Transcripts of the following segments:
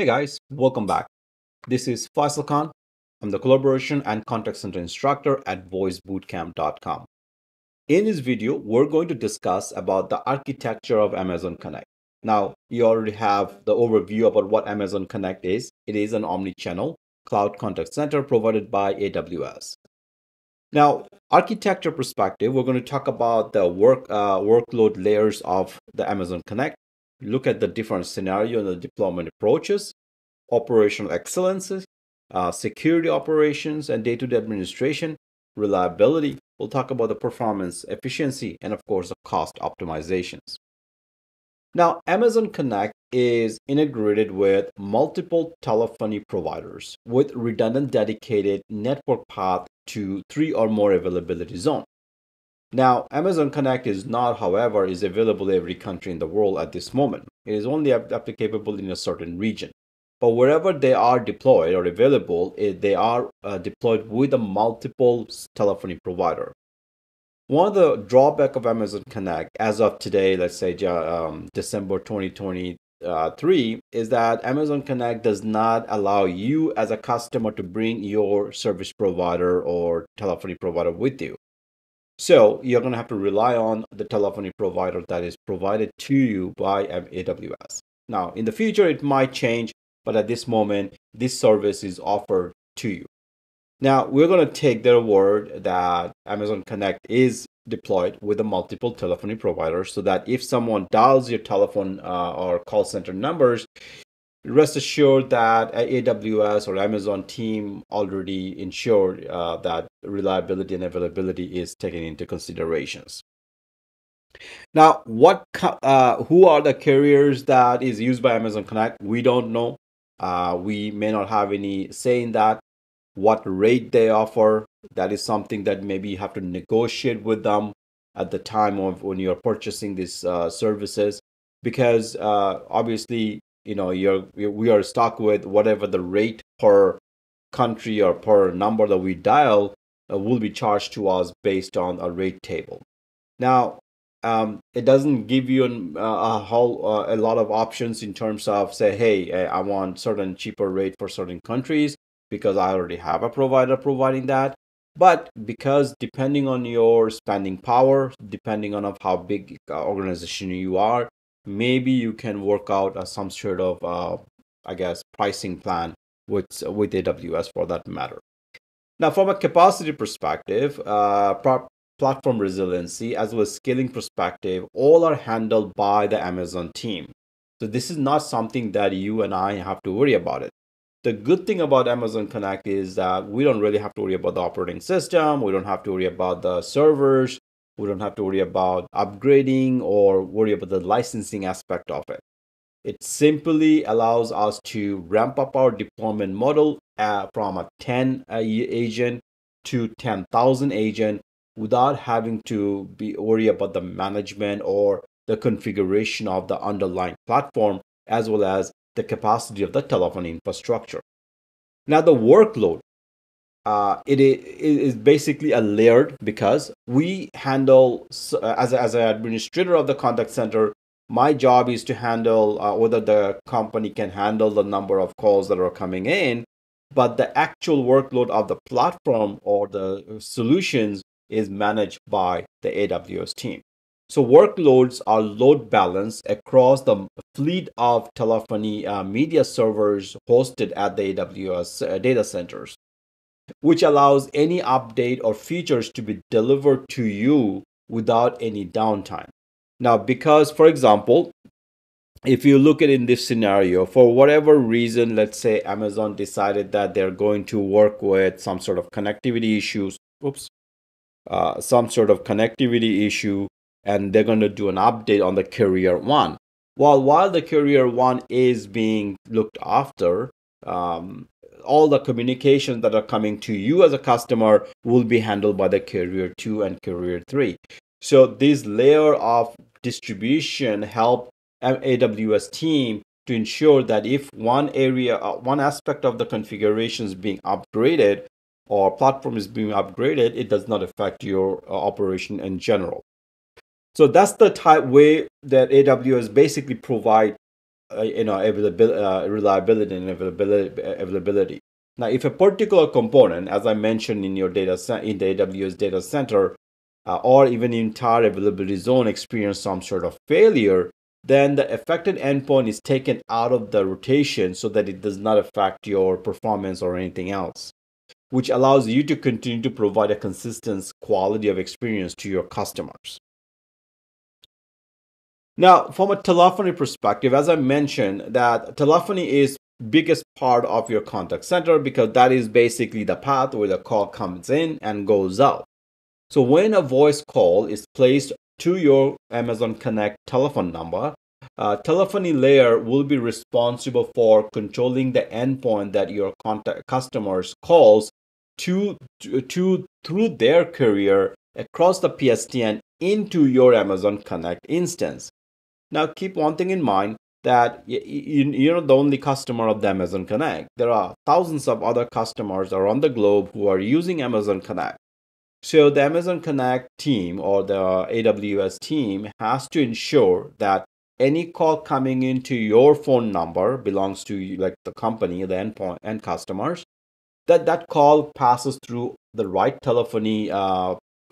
Hey guys, welcome back. This is Faisal Khan. I'm the Collaboration and Contact Center Instructor at voicebootcamp.com. In this video, we're going to discuss about the architecture of Amazon Connect. Now, you already have the overview about what Amazon Connect is. It is an omni-channel cloud contact center provided by AWS. Now, architecture perspective, we're going to talk about the workload layers of the Amazon Connect, look at the different scenario and the deployment approaches, operational excellences, security operations and day-to-day administration, reliability. We'll talk about the performance efficiency and of course the cost optimizations. Now, Amazon Connect is integrated with multiple telephony providers with redundant dedicated network path to 3 or more availability zones. Now, Amazon Connect is not, however, is available in every country in the world at this moment. It is only applicable in a certain region. But wherever they are deployed or available, they are deployed with a multiple telephony provider. One of the drawbacks of Amazon Connect as of today, let's say December 2023, is that Amazon Connect does not allow you as a customer to bring your service provider or telephony provider with you. So you're going to have to rely on the telephony provider that is provided to you by AWS. Now, in the future, it might change, but at this moment, this service is offered to you. Now, we're going to take their word that Amazon Connect is deployed with a multiple telephony provider so that if someone dials your telephone or call center numbers, rest assured that AWS or Amazon team already ensured that reliability and availability is taken into considerations. Now, who are the carriers that is used by Amazon Connect? We don't know. We may not have any say in that. What rate they offer, that is something that maybe you have to negotiate with them at the time of when you're purchasing these services, because obviously, you know, we are stuck with whatever the rate per country or per number that we dial will be charged to us based on a rate table. Now, it doesn't give you a lot of options in terms of say, hey, I want certain cheaper rate for certain countries because I already have a provider providing that. But because depending on your spending power, depending on how big organization you are, maybe you can work out some sort of, I guess, pricing plan with AWS for that matter. Now, from a capacity perspective, platform resiliency as well as scaling perspective, all are handled by the Amazon team. So this is not something that you and I have to worry about it. The good thing about Amazon Connect is that we don't really have to worry about the operating system. We don't have to worry about the servers. We don't have to worry about upgrading or worry about the licensing aspect of it. It simply allows us to ramp up our deployment model from a 10 agent to 10,000 agent, without having to be worried about the management or the configuration of the underlying platform, as well as the capacity of the telephony infrastructure. Now, the workload, it is basically a layered, because we handle, as an administrator of the contact center, my job is to handle whether the company can handle the number of calls that are coming in, but the actual workload of the platform or the solutions is managed by the AWS team. So workloads are load balanced across the fleet of telephony media servers hosted at the AWS data centers, which allows any update or features to be delivered to you without any downtime. Now, because, for example, if you look at in this scenario, for whatever reason, let's say Amazon decided that they're going to work with some sort of connectivity issues. Oops. Some sort of connectivity issue, and they're going to do an update on the carrier one. While the carrier one is being looked after, all the communications that are coming to you as a customer will be handled by the carrier 2 and carrier 3. So this layer of distribution helps AWS team to ensure that if one area, one aspect of the configuration is being upgraded, or platform is being upgraded, it does not affect your operation in general. So that's the type way that AWS basically provide reliability and availability. Now, if a particular component, as I mentioned in your in the AWS data center, or even entire availability zone experience some sort of failure, then the affected endpoint is taken out of the rotation so that it does not affect your performance or anything else, which allows you to continue to provide a consistent quality of experience to your customers. Now, from a telephony perspective, as I mentioned, that telephony is biggest part of your contact center because that is basically the path where the call comes in and goes out. So when a voice call is placed to your Amazon Connect telephone number, telephony layer will be responsible for controlling the endpoint that your contact customers calls to through their carrier across the PSTN into your Amazon Connect instance. Now keep one thing in mind, that you're not the only customer of the Amazon Connect. There are thousands of other customers around the globe who are using Amazon Connect. So the Amazon Connect team or the AWS team has to ensure that any call coming into your phone number belongs to like the company, the endpoint, and customers, that call passes through the right telephony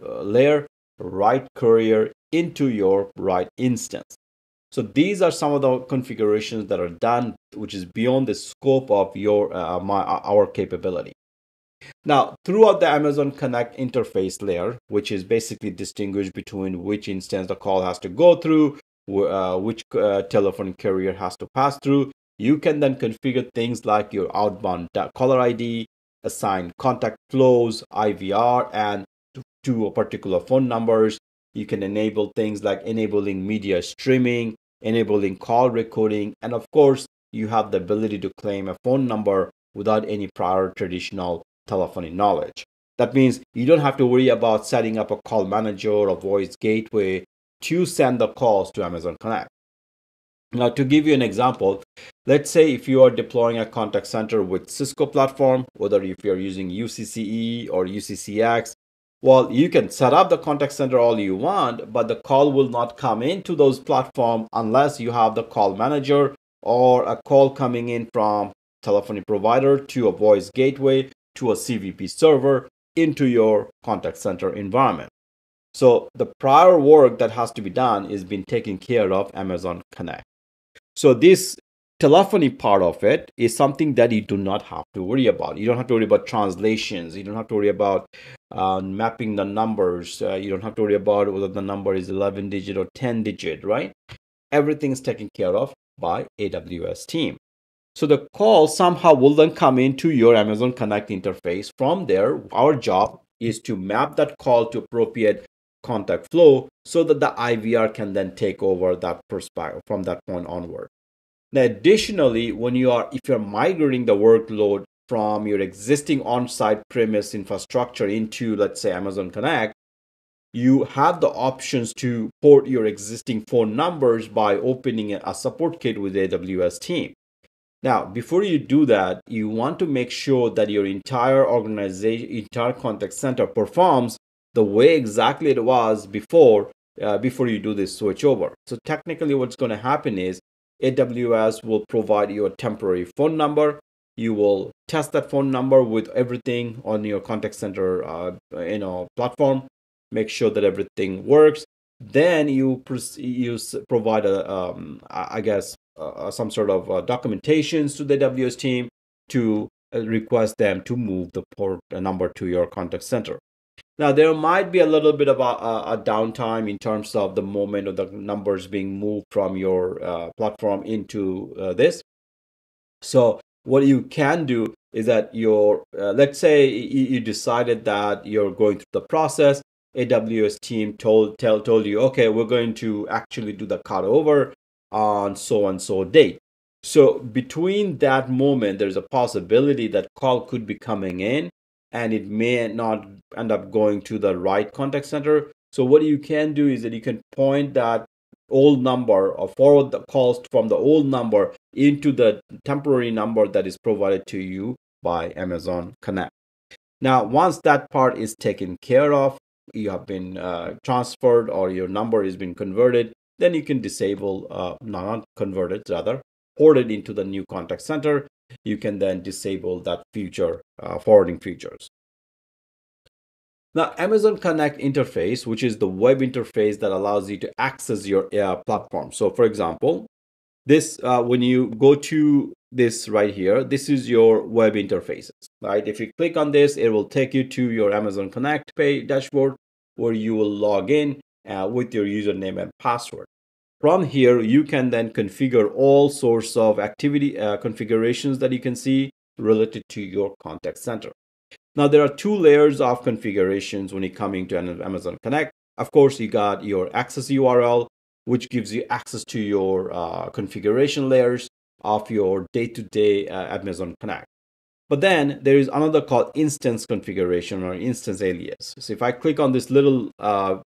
layer, right courier into your right instance. So these are some of the configurations that are done, which is beyond the scope of your our capability. Now, throughout the Amazon Connect interface layer, which is basically distinguished between which instance the call has to go through, which telephone carrier has to pass through, you can then configure things like your outbound caller ID, assign contact flows, IVR, and to a particular phone numbers. You can enable things like enabling media streaming, enabling call recording, and of course, you have the ability to claim a phone number without any prior traditional telephony knowledge. That means you don't have to worry about setting up a call manager or voice gateway to send the calls to Amazon Connect. Now, to give you an example, let's say if you are deploying a contact center with Cisco platform, whether if you're using UCCE or UCCX, well, you can set up the contact center all you want, but the call will not come into those platforms unless you have the call manager or a call coming in from telephony provider to a voice gateway to a CVP server into your contact center environment. So the prior work that has to be done is being taken care of Amazon Connect. So this telephony part of it is something that you do not have to worry about. You don't have to worry about translations. You don't have to worry about mapping the numbers. You don't have to worry about whether the number is 11-digit or 10-digit, right? Everything's taken care of by AWS team. So the call somehow will then come into your Amazon Connect interface. From there, our job is to map that call to appropriate contact flow so that the IVR can then take over that perspective from that point onward. Now, additionally, if you're migrating the workload from your existing on-site premise infrastructure into, let's say, Amazon Connect, you have the options to port your existing phone numbers by opening a support kit with the AWS team. Now, before you do that, you want to make sure that your entire organization, entire contact center performs the way exactly it was before you do this switchover. So technically, what's going to happen is AWS will provide you a temporary phone number. You will test that phone number with everything on your contact center platform, make sure that everything works. Then you provide some sort of documentations to the AWS team to request them to move the port number to your contact center. Now, there might be a little bit of a downtime in terms of the moment of the numbers being moved from your platform into this. So what you can do is that let's say you decided that you're going through the process. AWS team told you, okay, we're going to actually do the cutover on so-and-so date. So between that moment, there's a possibility that call could be coming in, and it may not end up going to the right contact center. So what you can do is that you can point that old number or forward the calls from the old number into the temporary number that is provided to you by Amazon Connect. Now, once that part is taken care of, you have been transferred or your number has been converted, then you can disable, not converted rather, ported into the new contact center, you can then disable that feature, forwarding features. Now, Amazon Connect interface, which is the web interface that allows you to access your platform. So for example, this, when you go to this right here, this is your web interfaces, right? If you click on this, it will take you to your Amazon Connect page dashboard where you will log in with your username and password. From here, you can then configure all sorts of activity configurations that you can see related to your contact center. Now, there are two layers of configurations when you're coming to Amazon Connect. Of course, you got your access URL, which gives you access to your configuration layers of your day-to-day Amazon Connect. But then there is another called instance configuration or instance alias. So if I click on this little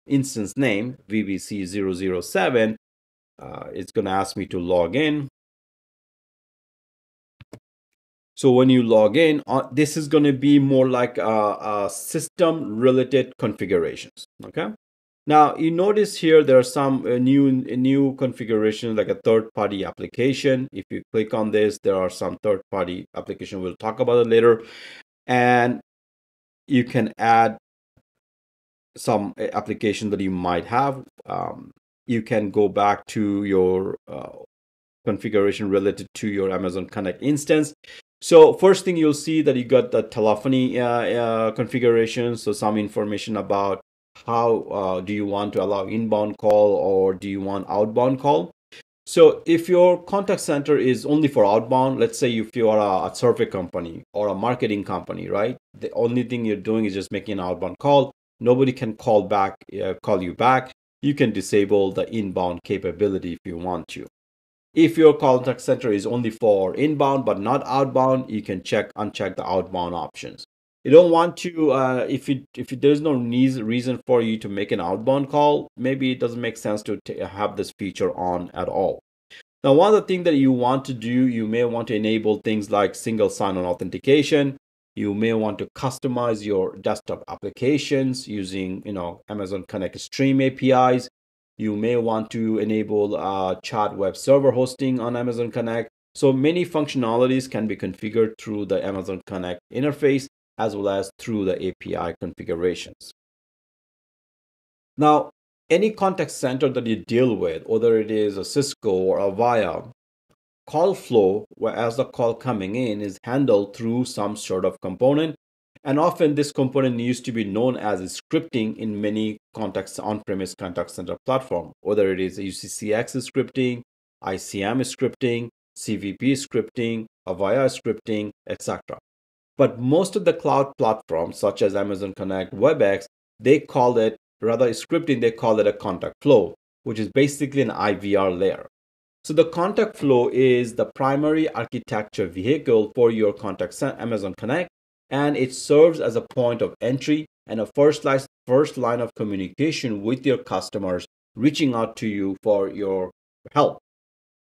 instance name, VBC007, it's going to ask me to log in. So when you log in, this is going to be more like a system-related configurations. Okay. Now you notice here there are some new configurations like a third-party application. If you click on this, there are some third-party application. We'll talk about it later, and you can add some application that you might have. You can go back to your configuration related to your Amazon Connect instance. So first thing you'll see that you got the telephony configuration. So some information about how do you want to allow inbound call or do you want outbound call. So if your contact center is only for outbound, let's say if you are a survey company or a marketing company, right? The only thing you're doing is just making an outbound call. Nobody can call you back. You can disable the inbound capability if you want to. If your contact center is only for inbound but not outbound, you can uncheck the outbound options. You don't want to, there's no reason for you to make an outbound call, maybe it doesn't make sense to have this feature on at all. Now, one of the things that you want to do, you may want to enable things like single sign-on authentication. You may want to customize your desktop applications using, you know, Amazon Connect Stream APIs. You may want to enable chat web server hosting on Amazon Connect. So many functionalities can be configured through the Amazon Connect interface as well as through the API configurations. Now, any contact center that you deal with, whether it is a Cisco or a Avaya, call flow, whereas the call coming in is handled through some sort of component. And often this component used to be known as scripting in many on-premise contact center platform, whether it is UCCX scripting, ICM scripting, CVP scripting, Avaya scripting, etc. But most of the cloud platforms, such as Amazon Connect, WebEx, they call it, rather scripting, they call it a contact flow, which is basically an IVR layer. So the contact flow is the primary architecture vehicle for your contact center, Amazon Connect, and it serves as a point of entry and a first line of communication with your customers reaching out to you for your help.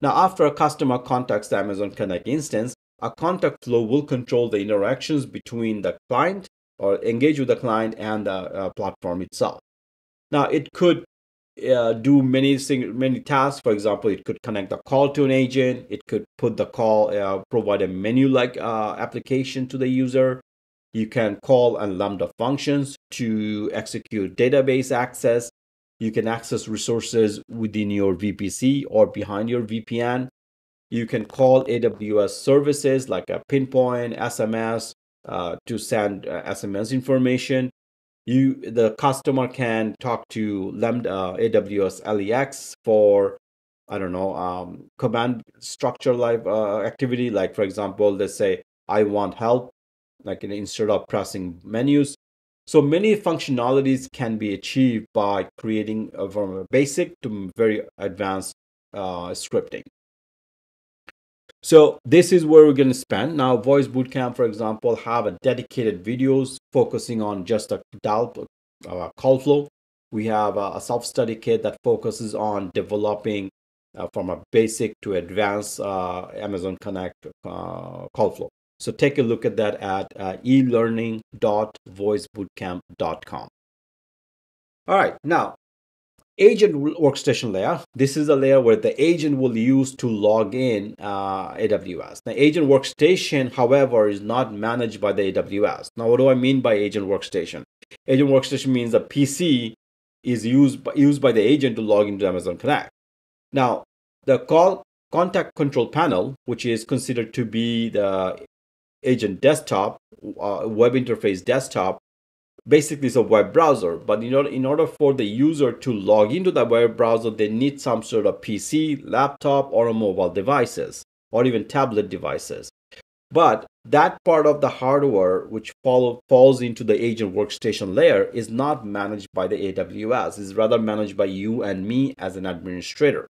Now, after a customer contacts the Amazon Connect instance, a contact flow will control the interactions between the client or engage with the client and the platform itself. Now, it could do many tasks. For example, it could connect the call to an agent. It could put the call, provide a menu-like application to the user. You can call and Lambda functions to execute database access. You can access resources within your VPC or behind your VPN. You can call AWS services like a Pinpoint, SMS to send SMS information. The customer can talk to Lambda, AWS LEX for, I don't know, command structure like activity. Like, for example, let's say, I want help, like instead of pressing menus. So many functionalities can be achieved by creating from a basic to very advanced scripting. So this is where we're going to spend. Now, Voice Bootcamp, for example, have a dedicated videos focusing on just a call flow. We have a self-study kit that focuses on developing from a basic to advanced Amazon Connect call flow. So take a look at that at elearning.voicebootcamp.com. All right, now Agent workstation layer. This is the layer where the agent will use to log in AWS. The agent workstation, however, is not managed by the AWS. Now, what do I mean by agent workstation? Agent workstation means the PC is used by the agent to log into Amazon Connect. Now, the contact control panel, which is considered to be the agent desktop, web interface desktop, basically it's a web browser, but in order for the user to log into the web browser, they need some sort of PC, laptop, or mobile devices, or even tablet devices. But that part of the hardware which falls into the agent workstation layer is not managed by the AWS. It's rather managed by you and me as an administrator.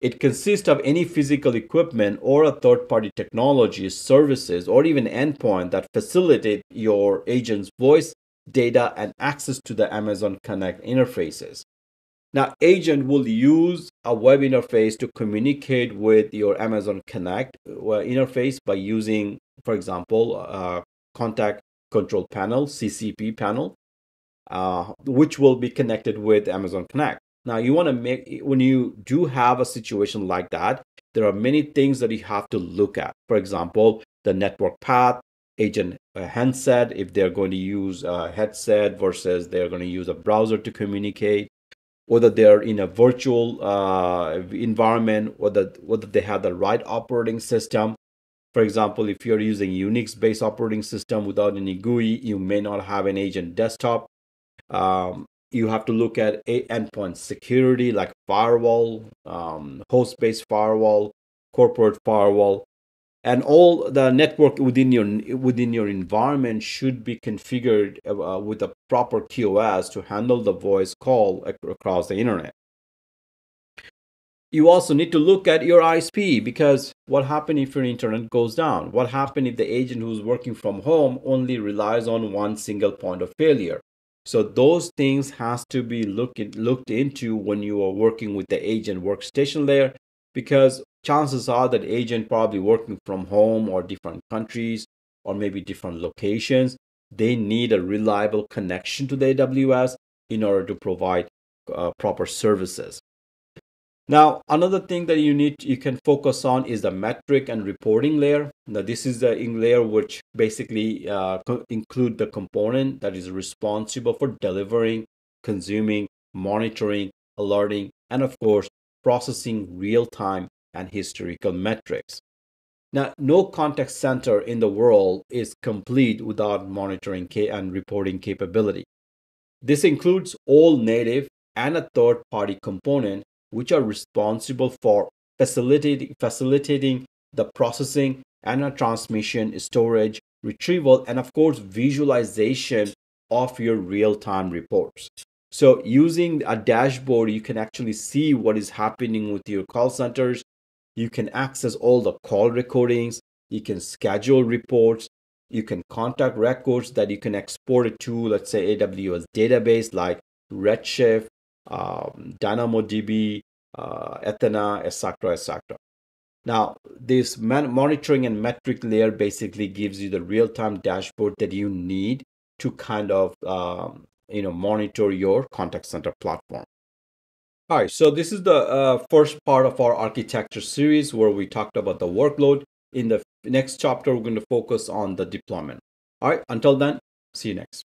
It consists of any physical equipment or a third-party technology, services, or even endpoint that facilitate your agent's voice, data, and access to the Amazon Connect interfaces. Now, agent will use a web interface to communicate with your Amazon Connect interface by using, for example, contact control panel, CCP panel, which will be connected with Amazon Connect. Now, you want to make, when you do have a situation like that, there are many things that you have to look at. For example, the network path, agent handset, if they're going to use a headset versus they're going to use a browser to communicate, whether they're in a virtual environment, whether they have the right operating system. For example, if you're using Unix-based operating system without any GUI, you may not have an agent desktop. You have to look at endpoint security like firewall, host-based firewall, corporate firewall, and all the network within your environment should be configured with a proper QoS to handle the voice call across the internet. You also need to look at your ISP, because what happens if your internet goes down? What happens if the agent who's working from home only relies on one single point of failure? So those things has to be looked into when you are working with the agent workstation layer, because chances are that agent probably working from home or different countries or maybe different locations. They need a reliable connection to the AWS in order to provide proper services. Now, another thing that you can focus on is the metric and reporting layer. Now, this is the layer which basically include the component that is responsible for delivering, consuming, monitoring, alerting, and of course, processing real-time and historical metrics. Now, no contact center in the world is complete without monitoring and reporting capability. This includes all native and a third-party component which are responsible for facilitating the processing and the transmission, storage, retrieval, and of course, visualization of your real-time reports. So using a dashboard, you can actually see what is happening with your call centers. You can access all the call recordings. You can schedule reports. You can contact records that you can export it to, let's say, AWS database like Redshift, DynamoDB, Athena, etc. Now, this monitoring and metric layer basically gives you the real-time dashboard that you need to kind of monitor your contact center platform. All right, so this is the first part of our architecture series where we talked about the workload. In the next chapter, we're going to focus on the deployment. All right, until then, see you next.